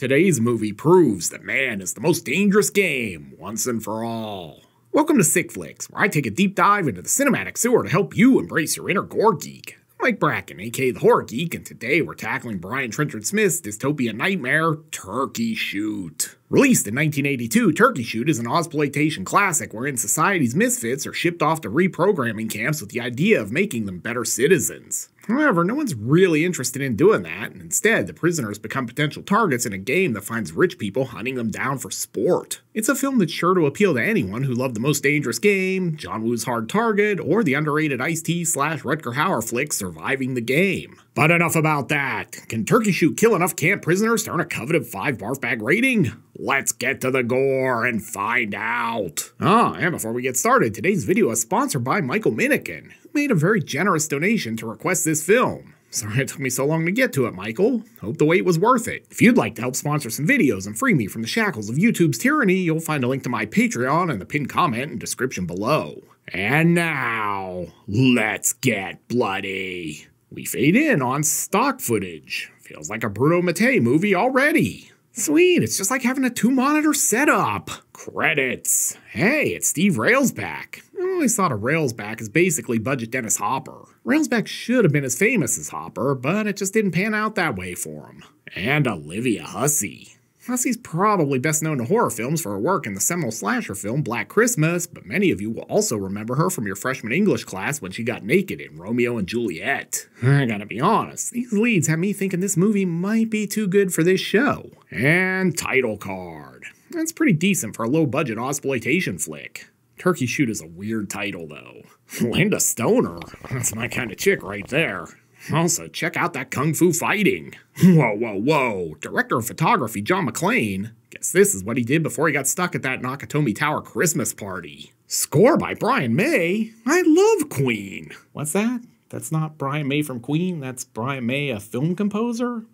Today's movie proves that man is the most dangerous game once and for all. Welcome to Sick Flicks, where I take a deep dive into the cinematic sewer to help you embrace your inner gore geek. I'm Mike Bracken, aka The Horror Geek, and today we're tackling Brian Trenchard-Smith's dystopian nightmare, Turkey Shoot. Released in 1982, Turkey Shoot is an Ozploitation classic wherein society's misfits are shipped off to reprogramming camps with the idea of making them better citizens. However, no one's really interested in doing that, and instead, the prisoners become potential targets in a game that finds rich people hunting them down for sport. It's a film that's sure to appeal to anyone who loved The Most Dangerous Game, John Woo's Hard Target, or the underrated Ice-T/Rutger Hauer flick Surviving the Game. But enough about that. Can Turkey Shoot kill enough camp prisoners to earn a coveted 5 barf bag rating? Let's get to the gore and find out. And before we get started, today's video is sponsored by Michael Minikin, who made a very generous donation to request this film. Sorry it took me so long to get to it, Michael. Hope the wait was worth it. If you'd like to help sponsor some videos and free me from the shackles of YouTube's tyranny, you'll find a link to my Patreon in the pinned comment and description below. And now, let's get bloody. We fade in on stock footage. Feels like a Bruno Mattei movie already. Sweet, it's just like having a 2-monitor setup. Credits. Hey, it's Steve Railsback. I always thought of Railsback as basically budget Dennis Hopper. Railsback should have been as famous as Hopper, but it just didn't pan out that way for him. And Olivia Hussey. Hussey's probably best known to horror films for her work in the seminal slasher film Black Christmas, but many of you will also remember her from your freshman English class when she got naked in Romeo and Juliet. I gotta be honest, these leads have me thinking this movie might be too good for this show. And title card. That's pretty decent for a low-budget Ozploitation flick. Turkey Shoot is a weird title, though. Linda Stoner? That's my kind of chick right there. Also, check out that kung fu fighting. Whoa, whoa, whoa. Director of photography John McClane. Guess this is what he did before he got stuck at that Nakatomi Tower Christmas party. Score by Brian May. I love Queen. What's that? That's not Brian May from Queen. That's Brian May, a film composer?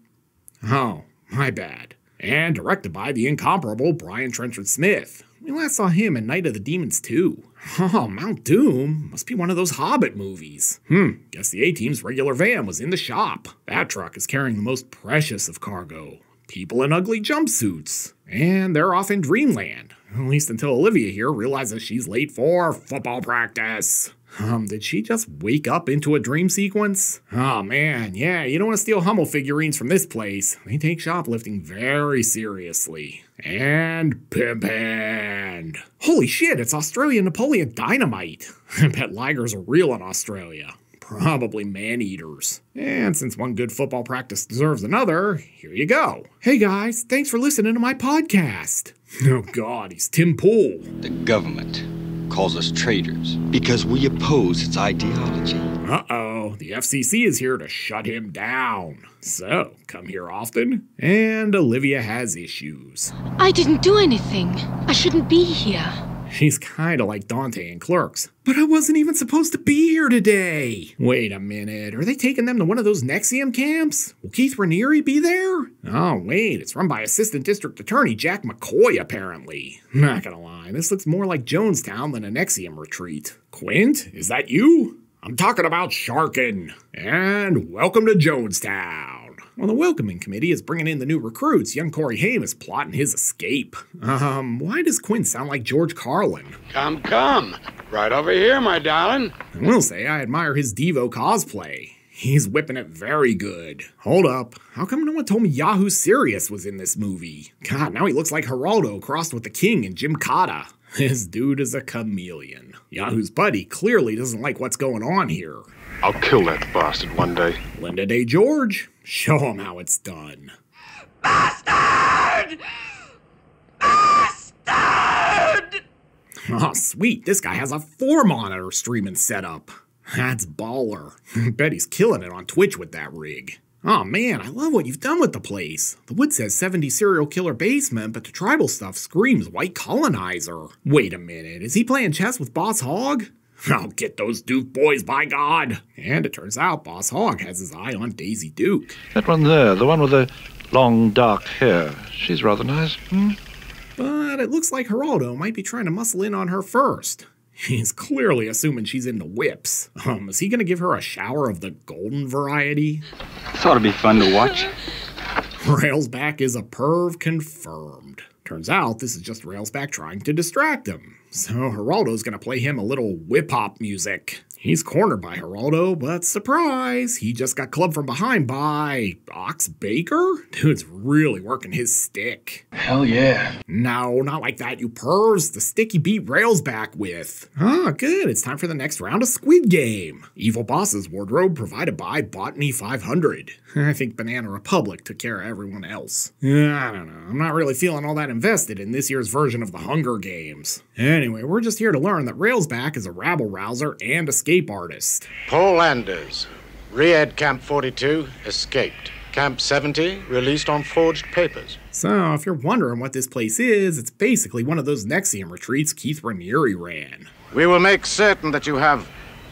Oh, my bad. And directed by the incomparable Brian Trenchard-Smith. We last saw him in Night of the Demons 2. Oh, Mount Doom must be one of those Hobbit movies. Guess the A-Team's regular van was in the shop. That truck is carrying the most precious of cargo. People in ugly jumpsuits. And they're off in dreamland. At least until Olivia here realizes she's late for football practice. Did she just wake up into a dream sequence? Oh man, yeah, you don't want to steal Hummel figurines from this place. They take shoplifting very seriously. And Pimp Hand. Holy shit, it's Australian Napoleon Dynamite. I bet ligers are real in Australia. Probably man-eaters. And since one good football practice deserves another, here you go. Hey guys, thanks for listening to my podcast. Oh god, he's Tim Pool. The government calls us traitors because we oppose its ideology. Uh-oh, the FCC is here to shut him down. So, come here often? And Olivia has issues. I didn't do anything. I shouldn't be here. She's kinda like Dante in Clerks. But I wasn't even supposed to be here today. Wait a minute, are they taking them to one of those NXIVM camps? Will Keith Raniere be there? Oh wait, it's run by Assistant District Attorney Jack McCoy apparently. Not gonna lie, this looks more like Jonestown than an NXIVM retreat. Quint, is that you? I'm talking about Sharkin. And welcome to Jonestown. Well, the welcoming committee is bringing in the new recruits. Young Corey Haim is plotting his escape. Why does Quinn sound like George Carlin? Come, come. Right over here, my darling. I will say I admire his Devo cosplay. He's whipping it very good. Hold up. How come no one told me Yahoo Serious was in this movie? God, now he looks like Geraldo crossed with the king in Gymkata. This dude is a chameleon. Yahoo's buddy clearly doesn't like what's going on here. I'll kill that bastard one day. Linda Day George. Show him how it's done. Bastard! Bastard! Oh, sweet. This guy has a 4-monitor streaming setup. That's baller. I bet he's killing it on Twitch with that rig. Oh man, I love what you've done with the place. The wood says 70 serial killer basement, but the tribal stuff screams white colonizer. Wait a minute, is he playing chess with Boss Hogg? I'll get those Duke boys, by God! And it turns out Boss Hogg has his eye on Daisy Duke. That one there, the one with the long dark hair. She's rather nice, But it looks like Geraldo might be trying to muscle in on her first. He's clearly assuming she's into whips. Is he gonna give her a shower of the golden variety? Thought it'd be fun to watch. Railsback is a perv confirmed. Turns out this is just Railsback trying to distract him. So Geraldo's gonna play him a little whip-hop music. He's cornered by Geraldo, but surprise, he just got clubbed from behind by Ox Baker? Dude's really working his stick. Hell yeah. No, not like that, you pervs. The stick he beat Railsback with. Ah, good. It's time for the next round of Squid Game. Evil Boss's wardrobe provided by Botany 500. I think Banana Republic took care of everyone else. I don't know. I'm not really feeling all that invested in this year's version of the Hunger Games. Anyway, we're just here to learn that Railsback is a rabble-rouser and escape artist. Paul Anders, re-ed Camp 42, escaped. Camp 70, released on forged papers. So, if you're wondering what this place is, it's basically one of those NXIVM retreats Keith Raniere ran. We will make certain that you have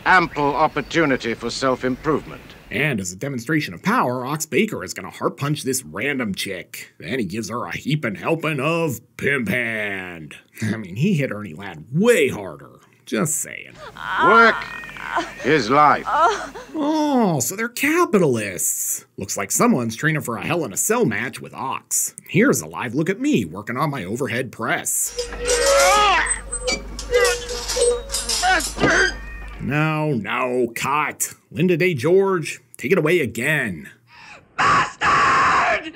ample opportunity for self-improvement. And as a demonstration of power, Ox Baker is gonna heart punch this random chick. Then he gives her a heapin' helping of Pimp Hand. I mean, he hit Ernie Ladd way harder. Just saying. Work is life. Oh, so they're capitalists. Looks like someone's training for a Hell in a Cell match with Ox. Here's a live look at me working on my overhead press. No, cut. Linda Day George, take it away again. Bastard!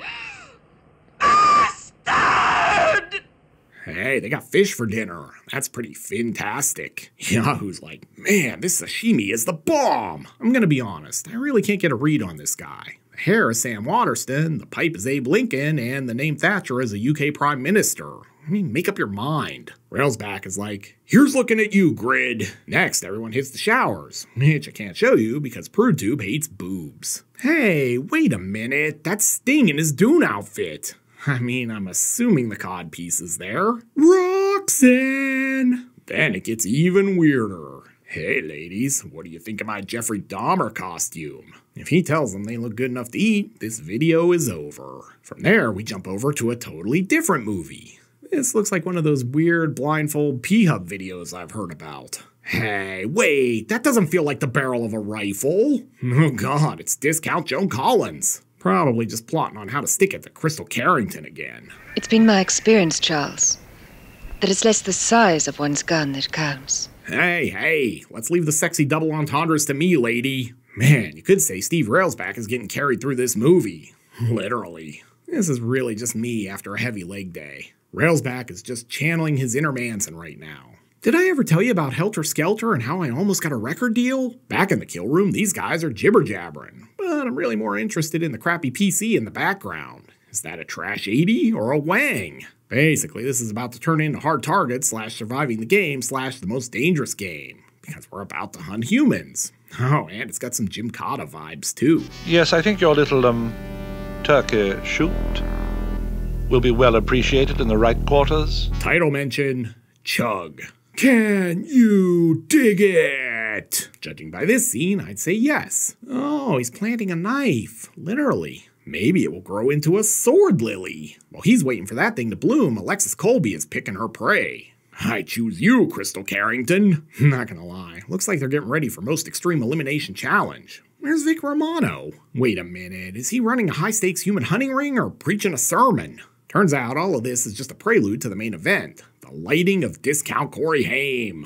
Hey, they got fish for dinner. That's pretty fantastic. Yahoo's like, man, this sashimi is the bomb. I'm gonna be honest, I really can't get a read on this guy. The hair is Sam Waterston, the pipe is Abe Lincoln, and the name Thatcher is a UK Prime Minister. I mean, make up your mind. Railsback is like, here's looking at you, Grid. Next, everyone hits the showers, which I can't show you because PrudeTube hates boobs. Hey, wait a minute, that's Sting in his Dune outfit. I mean, I'm assuming the cod piece is there. Roxanne! Then it gets even weirder. Hey ladies, what do you think of my Jeffrey Dahmer costume? If he tells them they look good enough to eat, this video is over. From there, we jump over to a totally different movie. This looks like one of those weird blindfold P-Hub videos I've heard about. Hey, wait, that doesn't feel like the barrel of a rifle. Oh god, it's Discount Joan Collins. Probably just plotting on how to stick it to Crystal Carrington again. It's been my experience, Charles, that it's less the size of one's gun that counts. Hey, let's leave the sexy double entendres to me, lady. Man, you could say Steve Railsback is getting carried through this movie. Literally. This is really just me after a heavy leg day. Railsback is just channeling his inner Manson right now. Did I ever tell you about Helter Skelter and how I almost got a record deal? Back in the kill room, these guys are jibber-jabbering, but I'm really more interested in the crappy PC in the background. Is that a Trash 80 or a Wang? Basically, this is about to turn into Hard Target / Surviving the Game / The Most Dangerous Game, because we're about to hunt humans. Oh, and it's got some Gymkata vibes, too. Yes, I think your little, Turkey Shoot will be well appreciated in the right quarters. Title mention, Chug. Can you dig it? Judging by this scene, I'd say yes. Oh, he's planting a knife, literally. Maybe it will grow into a sword lily. While he's waiting for that thing to bloom, Alexis Colby is picking her prey. I choose you, Crystal Carrington. Not gonna lie, looks like they're getting ready for Most Extreme Elimination Challenge. Where's Vic Romano? Wait a minute, is he running a high-stakes human hunting ring or preaching a sermon? Turns out all of this is just a prelude to the main event. The lighting of Discount Corey Haim.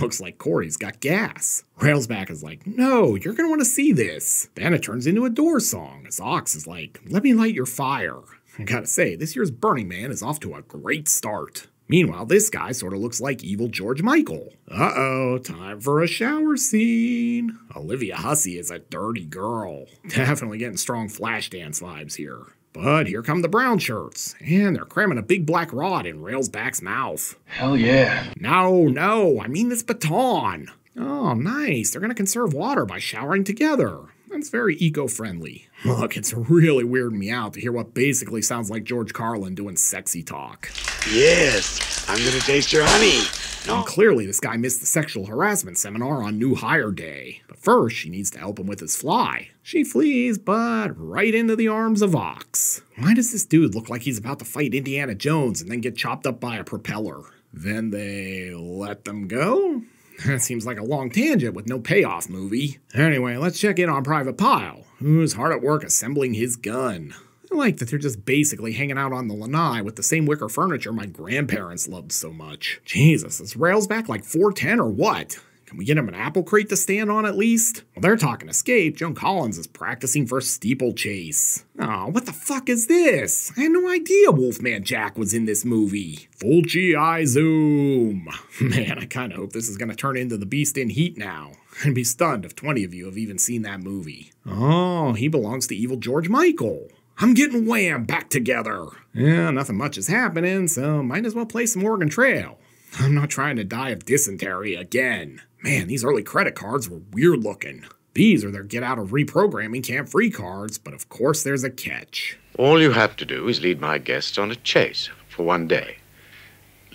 Looks like Corey's got gas. Railsback is like, no, you're gonna want to see this. Then it turns into a Doors song as Ox is like, let me light your fire. I gotta say, this year's Burning Man is off to a great start. Meanwhile, this guy sort of looks like evil George Michael. Uh-oh, time for a shower scene. Olivia Hussey is a dirty girl. Definitely getting strong Flashdance vibes here. But here come the brown shirts, and they're cramming a big black rod in Railsback's mouth. Hell yeah. No, I mean this baton. Oh, nice. They're gonna conserve water by showering together. That's very eco-friendly. Look, it's really weirding me out to hear what basically sounds like George Carlin doing sexy talk. Yes, I'm gonna taste your honey. No. And clearly this guy missed the sexual harassment seminar on New Hire Day. But first, she needs to help him with his fly. She flees, but right into the arms of Ox. Why does this dude look like he's about to fight Indiana Jones and then get chopped up by a propeller? Then they let them go? That seems like a long tangent with no payoff movie. Anyway, let's check in on Private Pyle, who's hard at work assembling his gun. I like that they're just basically hanging out on the lanai with the same wicker furniture my grandparents loved so much. Jesus, is Railsback like 4'10" or what? Can we get him an apple crate to stand on at least? While they're talking escape, Joan Collins is practicing for steeplechase. Aw, what the fuck is this? I had no idea Wolfman Jack was in this movie. Full GI Zoom. Man, I kinda hope this is gonna turn into The Beast in Heat now. I'd be stunned if 20 of you have even seen that movie. Oh, he belongs to evil George Michael. I'm getting Wham back together. Yeah, nothing much is happening, so might as well play some Oregon Trail. I'm not trying to die of dysentery again. Man, these early credit cards were weird looking. These are their get out of reprogramming camp free cards, but of course there's a catch. All you have to do is lead my guests on a chase for one day.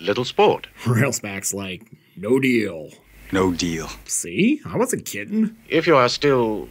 Little sport. Railsback's like, no deal. No deal. See? I wasn't kidding. If you are still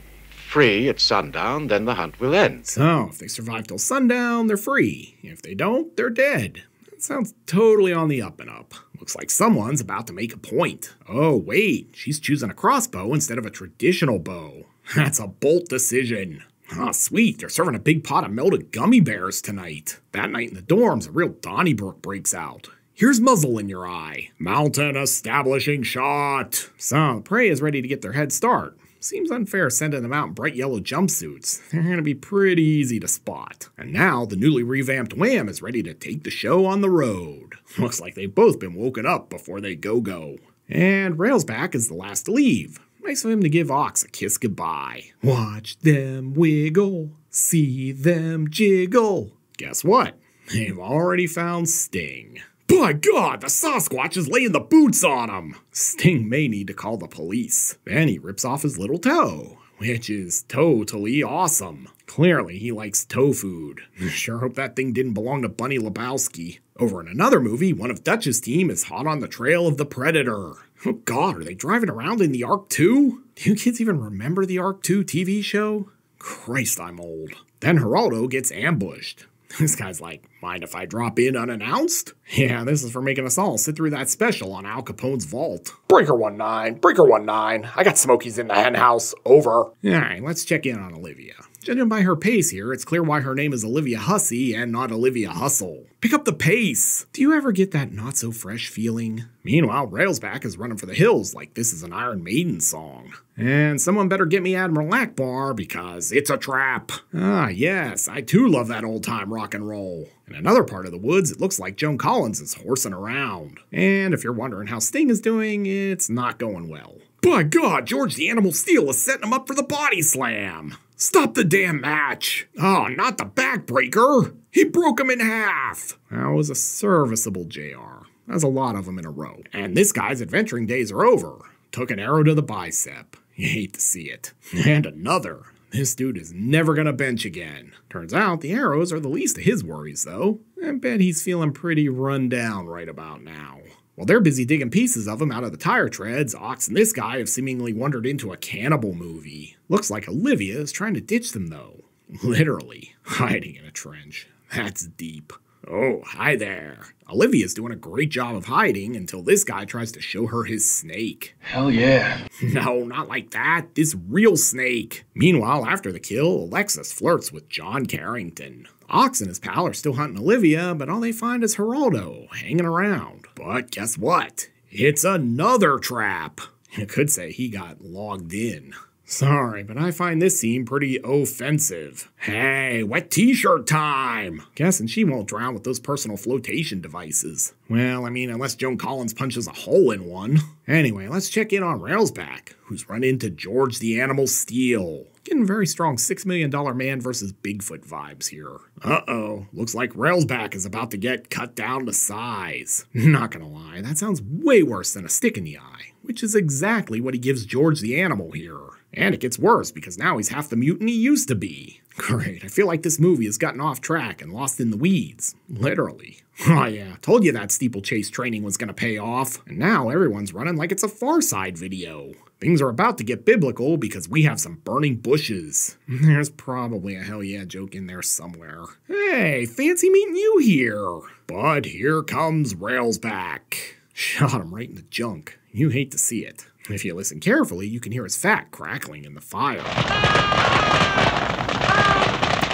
free at sundown, then the hunt will end. So, if they survive till sundown, they're free. If they don't, they're dead. That sounds totally on the up and up. Looks like someone's about to make a point. Oh, wait, she's choosing a crossbow instead of a traditional bow. That's a bolt decision. Ah, sweet, they're serving a big pot of melted gummy bears tonight. That night in the dorms, a real Donnybrook breaks out. Here's muzzle in your eye. Mountain establishing shot. So, the prey is ready to get their head start. Seems unfair sending them out in bright yellow jumpsuits. They're gonna be pretty easy to spot. And now, the newly revamped Wham is ready to take the show on the road. Looks like they've both been woken up before they go-go. And Railsback is the last to leave. Nice of him to give Ox a kiss goodbye. Watch them wiggle, see them jiggle. Guess what? They've already found Sting. By God, the Sasquatch is laying the boots on him! Sting may need to call the police. Then he rips off his little toe, which is totally awesome. Clearly, he likes toe food. Sure hope that thing didn't belong to Bunny Lebowski. Over in another movie, one of Dutch's team is hot on the trail of the Predator. Oh God, are they driving around in the Ark 2? Do you kids even remember the Ark 2 TV show? Christ, I'm old. Then Geraldo gets ambushed. This guy's like, mind if I drop in unannounced? Yeah, this is for making us all sit through that special on Al Capone's vault. Breaker 19, I got Smokies in the hen house, over. Alright, let's check in on Olivia. Judging by her pace here, it's clear why her name is Olivia Hussey and not Olivia Hustle. Pick up the pace! Do you ever get that not-so-fresh feeling? Meanwhile, Railsback is running for the hills like this is an Iron Maiden song. And someone better get me Admiral Akbar because it's a trap. Ah, yes, I too love that old-time rock and roll. In another part of the woods, it looks like Joan Collins is horsing around. And if you're wondering how Sting is doing, it's not going well. By God, George the Animal Steel is setting him up for the body slam! Stop the damn match! Oh, not the backbreaker! He broke him in half! That was a serviceable JR. That's a lot of them in a row. And this guy's adventuring days are over. Took an arrow to the bicep. You hate to see it. And another. This dude is never gonna bench again. Turns out the arrows are the least of his worries, though. I bet he's feeling pretty run down right about now. While they're busy digging pieces of him out of the tire treads, Ox and this guy have seemingly wandered into a cannibal movie. Looks like Olivia is trying to ditch them, though. Literally. Hiding in a trench. That's deep. Oh, hi there. Olivia's doing a great job of hiding until this guy tries to show her his snake. Hell yeah. No, not like that. This real snake. Meanwhile, after the kill, Alexis flirts with John Carrington. Ox and his pal are still hunting Olivia, but all they find is Geraldo hanging around. But guess what? It's another trap. You could say he got logged in. Sorry, but I find this scene pretty offensive. Hey, wet t-shirt time! Guessing she won't drown with those personal flotation devices. Well, I mean, unless Joan Collins punches a hole in one. Anyway, let's check in on Railsback, who's run into George the Animal Steel. Getting very strong $6 million man versus Bigfoot vibes here. Uh-oh, looks like Railsback is about to get cut down to size. Not gonna lie, that sounds way worse than a stick in the eye, which is exactly what he gives George the Animal here. And it gets worse because now he's half the mutant he used to be. Great, I feel like this movie has gotten off track and lost in the weeds. Literally. Oh yeah, told you that steeplechase training was gonna pay off. And now everyone's running like it's a Far Side video. Things are about to get biblical because we have some burning bushes. There's probably a hell yeah joke in there somewhere. Hey, fancy meeting you here. But here comes Railsback. Shot him right in the junk. You hate to see it. If you listen carefully, you can hear his fat crackling in the fire.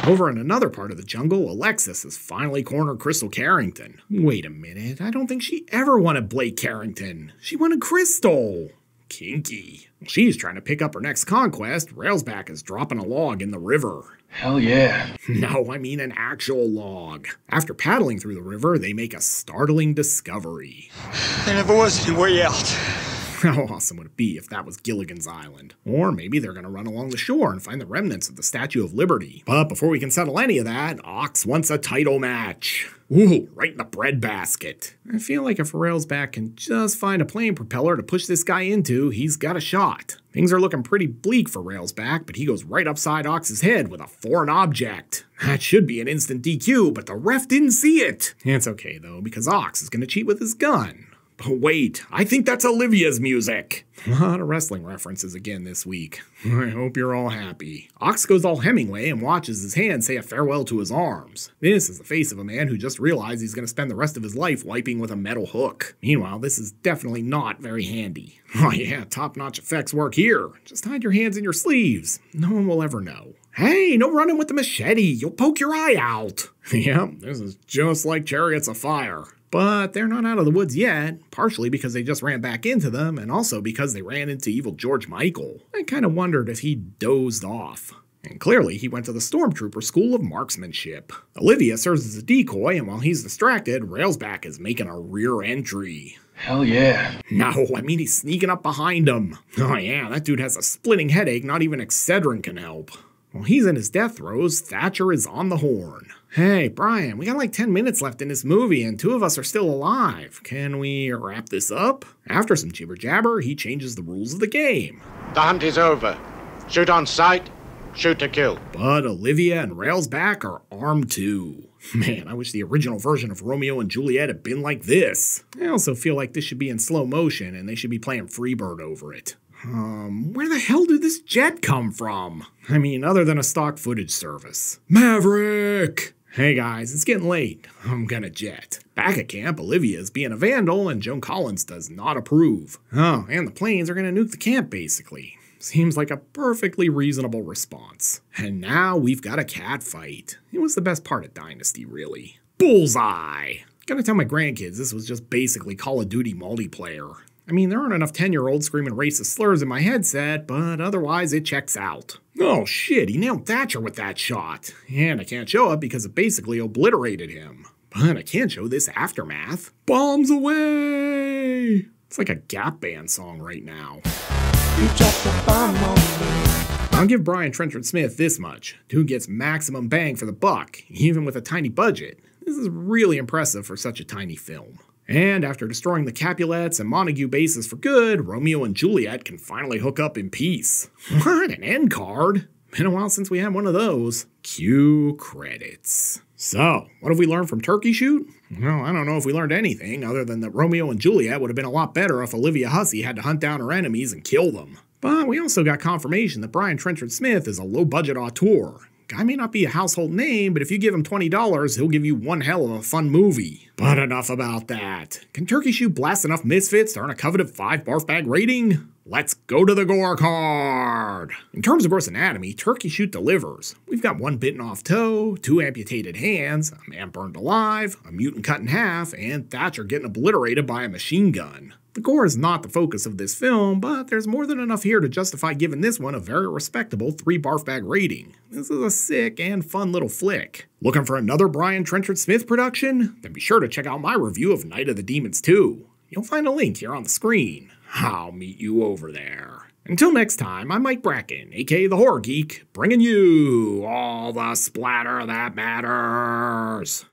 Over in another part of the jungle, Alexis has finally cornered Crystal Carrington. Wait a minute, I don't think she ever wanted Blake Carrington. She wanted Crystal. Kinky. She's trying to pick up her next conquest. Railsback is dropping a log in the river. Hell yeah. No, I mean an actual log. After paddling through the river, they make a startling discovery. There never was any way out. How awesome would it be if that was Gilligan's Island? Or maybe they're going to run along the shore and find the remnants of the Statue of Liberty. But before we can settle any of that, Ox wants a title match. Ooh, right in the breadbasket. I feel like if Railsback can just find a plane propeller to push this guy into, he's got a shot. Things are looking pretty bleak for Railsback, but he goes right upside Ox's head with a foreign object. That should be an instant DQ, but the ref didn't see it. It's okay, though, because Ox is going to cheat with his gun. Wait, I think that's Olivia's music. A lot of wrestling references again this week. I hope you're all happy. Ox goes all Hemingway and watches his hand say a farewell to his arms. This is the face of a man who just realized he's going to spend the rest of his life wiping with a metal hook. Meanwhile, this is definitely not very handy. Oh yeah, top-notch effects work here. Just hide your hands in your sleeves. No one will ever know. Hey, no running with the machete. You'll poke your eye out. Yep, this is just like Chariots of Fire. But they're not out of the woods yet, partially because they just ran back into them, and also because they ran into evil George Michael. I kind of wondered if he dozed off. And clearly, he went to the Stormtrooper School of Marksmanship. Olivia serves as a decoy, and while he's distracted, Railsback is making a rear entry. Hell yeah. No, I mean he's sneaking up behind him. Oh yeah, that dude has a splitting headache not even Excedrin can help. While he's in his death throes, Thatcher is on the horn. Hey, Brian, we got like 10 minutes left in this movie and two of us are still alive. Can we wrap this up? After some jibber-jabber, he changes the rules of the game. The hunt is over. Shoot on sight, shoot to kill. But Olivia and Railsback are armed too. Man, I wish the original version of Romeo and Juliet had been like this. I also feel like this should be in slow motion and they should be playing Freebird over it. Where the hell did this jet come from? I mean, other than a stock footage service. Maverick! Hey guys, it's getting late. I'm gonna jet. Back at camp, Olivia is being a vandal and Joan Collins does not approve. Oh, and the planes are gonna nuke the camp basically. Seems like a perfectly reasonable response. And now we've got a cat fight. It was the best part of Dynasty, really. Bullseye! Gonna tell my grandkids this was just basically Call of Duty multiplayer. I mean, there aren't enough 10-year-olds screaming racist slurs in my headset, but otherwise it checks out. Oh shit, he nailed Thatcher with that shot. And I can't show it because it basically obliterated him. But I can show this aftermath. Bombs away! It's like a Gap Band song right now. You dropped a bomb on me. I'll give Brian Trenchard-Smith this much. Dude gets maximum bang for the buck, even with a tiny budget. This is really impressive for such a tiny film. And after destroying the Capulets and Montague bases for good, Romeo and Juliet can finally hook up in peace. What an end card! Been a while since we had one of those. Cue credits. So, what have we learned from Turkey Shoot? Well, I don't know if we learned anything other than that Romeo and Juliet would have been a lot better if Olivia Hussey had to hunt down her enemies and kill them. But we also got confirmation that Brian Trenchard-Smith is a low-budget auteur. Guy may not be a household name, but if you give him $20, he'll give you one hell of a fun movie. But enough about that. Can Turkey Shoot blast enough misfits to earn a coveted 5 barf bag rating? Let's go to the gore card! In terms of gross anatomy, Turkey Shoot delivers. We've got one bitten off toe, 2 amputated hands, a man burned alive, a mutant cut in half, and Thatcher getting obliterated by a machine gun. The gore is not the focus of this film, but there's more than enough here to justify giving this one a very respectable 3 barf bag rating. This is a sick and fun little flick. Looking for another Brian Trenchard-Smith production? Then be sure to check out my review of Night of the Demons 2. You'll find a link here on the screen. I'll meet you over there. Until next time, I'm Mike Bracken, aka The Horror Geek, bringing you all the splatter that matters.